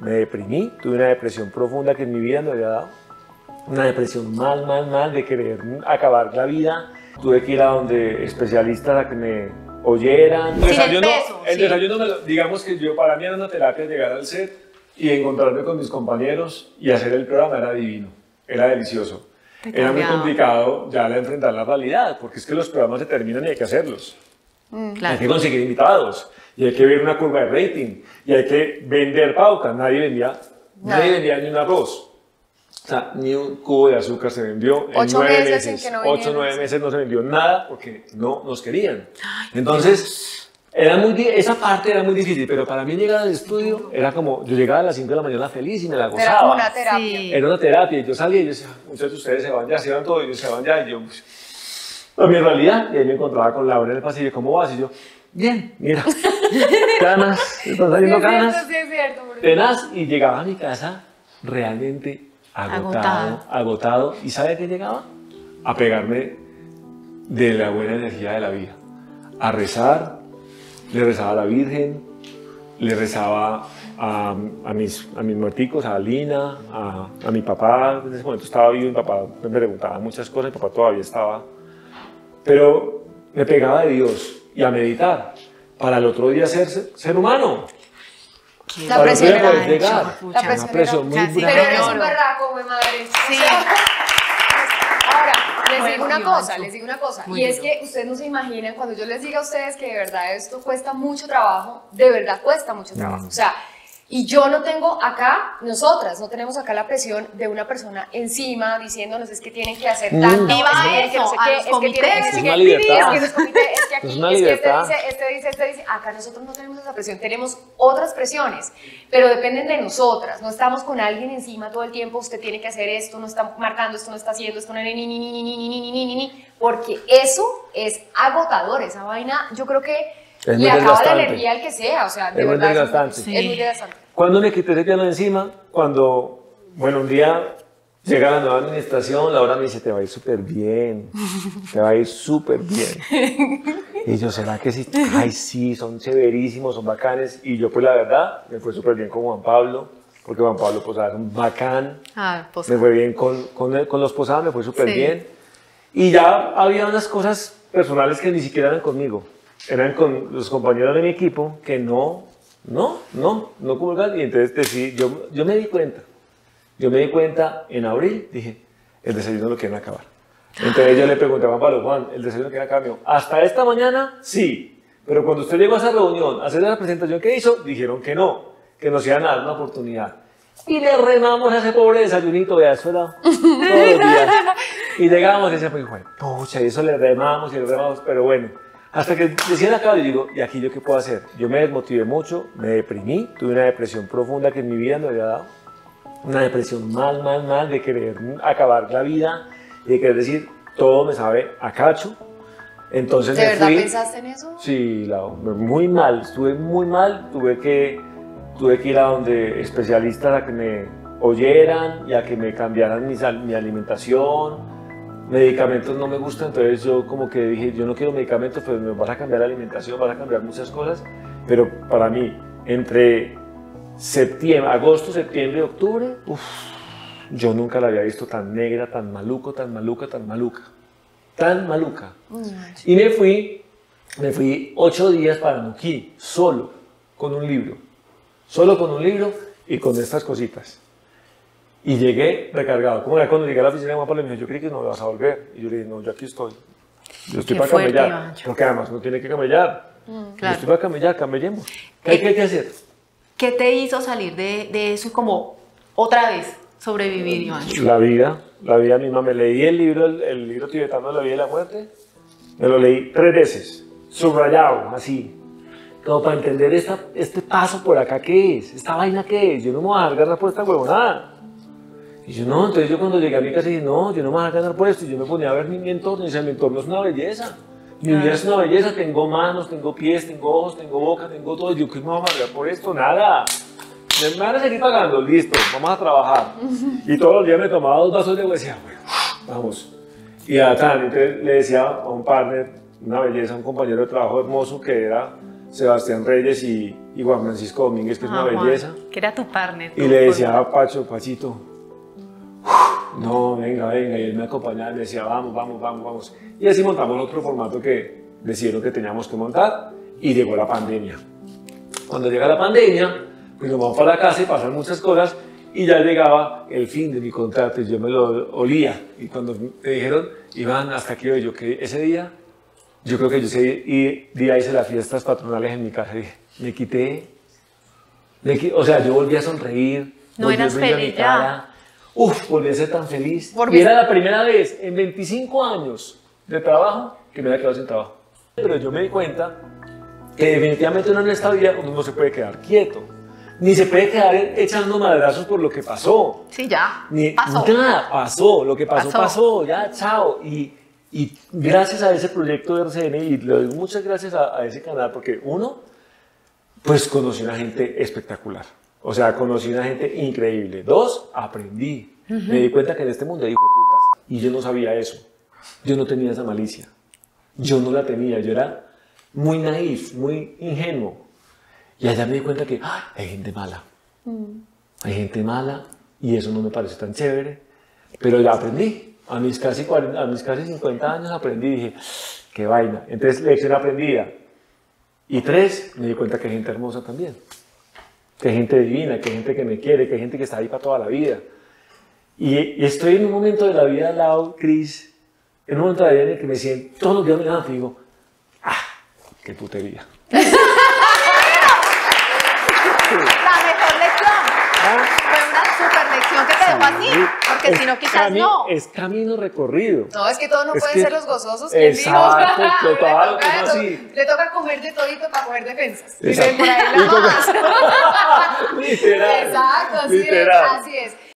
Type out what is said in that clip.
Me deprimí, tuve una depresión profunda que en mi vida no había dado. Una depresión mal, de querer acabar la vida. Tuve que ir a donde especialistas a que me oyeran. El desayuno, digamos que para mí era una terapia llegar al set y encontrarme con mis compañeros y hacer el programa era divino, era delicioso. Era muy complicado ya enfrentar la realidad, porque es que los programas se terminan y hay que hacerlos. Claro. Hay que conseguir invitados, y hay que ver una curva de rating, y hay que vender pauta. Nadie vendía ni un arroz. O sea, ni un cubo de azúcar se vendió en 9 meses. 8 o 9 meses no se vendió nada porque no nos querían. Entonces, era muy, esa parte era muy difícil, pero para mí llegar al estudio era como, yo llegaba a las 5 de la mañana feliz y me la gozaba. Era una terapia. Sí. Era una terapia y yo salía y yo decía, muchachos, ustedes se van todos, ellos se van ya y yo... No, mi realidad, y ahí me encontraba con Laura en el pasillo, ¿cómo vas? Y yo, bien, mira, ganas, están saliendo ganas, tenaz, y llegaba a mi casa realmente agotado, y ¿sabe qué llegaba? A pegarme de la buena energía de la vida, a rezar, le rezaba a la Virgen, le rezaba a mis muerticos, a Lina, a mi papá, en ese momento estaba vivo, mi papá me preguntaba muchas cosas, mi papá todavía estaba... Pero me pegaba de Dios y a meditar para el otro día ser humano. La presión era una presión muy grande. Pero eres un barraco, mi madre. Sí. Ahora, les digo una cosa. Y es que ustedes no se imaginan, cuando yo les diga a ustedes que de verdad esto cuesta mucho trabajo, de verdad cuesta mucho trabajo. O sea, y yo no tengo acá, nosotras no tenemos acá la presión de una persona encima diciéndonos es que tienen que hacer tanto, es que no sé qué, es que tienen que vivir, es que los comités, es que aquí, es que este dice, acá nosotros no tenemos esa presión, tenemos otras presiones, pero dependen de nosotras, no estamos con alguien encima todo el tiempo, usted tiene que hacer esto, no está marcando esto, no está haciendo esto, ni, porque eso es agotador, esa vaina, yo creo que le acaba la energía al que sea, o sea, de verdad, es muy desgastante. Cuando me quité ese piano encima, cuando, bueno, un día llega la nueva administración, Laura me dice, te va a ir súper bien, te va a ir súper bien. Y yo, ¿será que sí? Ay, sí, son severísimos, son bacanes. Y yo, pues la verdad, me fue súper bien con Juan Pablo, porque Juan Pablo Posada es un bacán. Ah, Posada. Me fue bien con los Posada, me fue súper bien. Y ya había unas cosas personales que ni siquiera eran conmigo. Eran con los compañeros de mi equipo que no comulgaban. Y entonces decidí, yo me di cuenta. Yo me di cuenta en abril, dije, el desayuno lo quieren acabar. Entonces yo le pregunté a Juan Pablo, Juan, ¿el desayuno lo quieren acabar? Dijo, hasta esta mañana, sí. Pero cuando usted llegó a esa reunión, a hacer la presentación que hizo, dijeron que nos iban a dar una oportunidad. Y le remamos a ese pobre desayunito de azuela todos los días. Y llegamos y decíamos, pucha, y eso le remamos, pero bueno. Hasta que decían acá, yo digo, ¿y aquí yo qué puedo hacer? Yo me desmotivé mucho, me deprimí, tuve una depresión profunda que en mi vida no había dado. Una depresión mal, de querer acabar la vida, y de querer decir, todo me sabe a cacho. Entonces ¿de verdad pensaste en eso? Sí, muy mal, estuve muy mal, tuve que ir a donde especialistas a que me oyeran y a que me cambiaran mi alimentación. Medicamentos no me gustan, entonces yo como que dije, yo no quiero medicamentos, pero me vas a cambiar la alimentación, vas a cambiar muchas cosas, pero para mí, entre agosto, septiembre, octubre, yo nunca la había visto tan negra, tan maluca. Y me fui 8 días para Nuquí, solo con un libro y con estas cositas. Y llegué recargado. Como era cuando llegué a la oficina de Guapa, le dije, yo creí que no me vas a volver. Y yo le dije, no, yo aquí estoy. Yo estoy para camellar. Porque además no tiene que camellar. Claro. Yo estoy para camellar, camellemos. ¿Qué hay que hacer? ¿Qué te hizo salir de eso como otra vez sobrevivir, Iván? La vida misma. Me leí el libro tibetano de la vida y la muerte. Me lo leí 3 veces, subrayado, así. Como para entender este paso por acá, ¿qué es? ¿Esta vaina qué es? Yo no me voy a agarrar por esta huevonada. Y yo no, entonces yo cuando llegué a mi casa dije, no, yo no me voy a ganar por esto. Y yo me ponía a ver mi entorno y decía, mi entorno es una belleza. Mi vida es una belleza, tengo manos, tengo pies, tengo ojos, tengo boca, tengo todo. Yo, ¿qué me voy a pagar por esto? Nada. Me van a seguir pagando, listo, vamos a trabajar. Y todos los días me tomaba 2 vasos de agua y decía, bueno, vamos. Y a tan, entonces le decía a un partner, una belleza, un compañero de trabajo hermoso que era Sebastián Reyes y Juan Francisco Domínguez, que es una belleza. Que era tu partner. Y le decía a Pacho, Pachito, no, venga, venga. Y él me acompañaba y le decía, vamos, vamos, vamos, vamos. Y así montamos otro formato que decidieron que teníamos que montar y llegó la pandemia. Cuando llega la pandemia, pues nos vamos para la casa y pasan muchas cosas y ya llegaba el fin de mi contrato y yo me lo olía. Y cuando me dijeron, Iván, hasta aquí hoy, yo que ese día... Yo creo que yo ese día hice las fiestas patronales en mi casa y me quité. O sea, yo volví a sonreír. No eras feliz ya. Uf, volví a ser tan feliz. Y era la primera vez en 25 años de trabajo que me había quedado sin trabajo. Pero yo me di cuenta que definitivamente uno en esta vida uno no se puede quedar quieto. Ni se puede quedar echando madrazos por lo que pasó. Sí, ya. Ni, pasó. Nada, pasó. Lo que pasó, pasó. Ya, chao. Y gracias a ese proyecto de RCN, y le doy muchas gracias a ese canal, porque uno, pues conocí una gente espectacular. O sea, conocí una gente increíble. Dos, aprendí. Me di cuenta que en este mundo hay hijueputas. Y yo no sabía eso. Yo no tenía esa malicia. Yo no la tenía. Yo era muy naif, muy ingenuo. Y allá me di cuenta que hay gente mala. Hay gente mala. Y eso no me parece tan chévere. Pero ya aprendí. A mis casi 50 años aprendí y dije, qué vaina. Entonces, lección aprendida. Y tres, me di cuenta que hay gente hermosa también. Que hay gente divina, que hay gente que me quiere, que hay gente que está ahí para toda la vida. Y estoy en un momento de la vida, Lau, Cris, en un momento de la vida en el que me siento, todos los días me levanto y digo, ¡ah, qué putería! ¡La mejor lección! Fue una super lección que te dejó así. Que si no, quizás no. Es camino recorrido. No, es que todos no pueden ser los gozosos. Exacto, total. Le toca comer de todito para coger defensas. Exacto. Literal. Exacto, así es.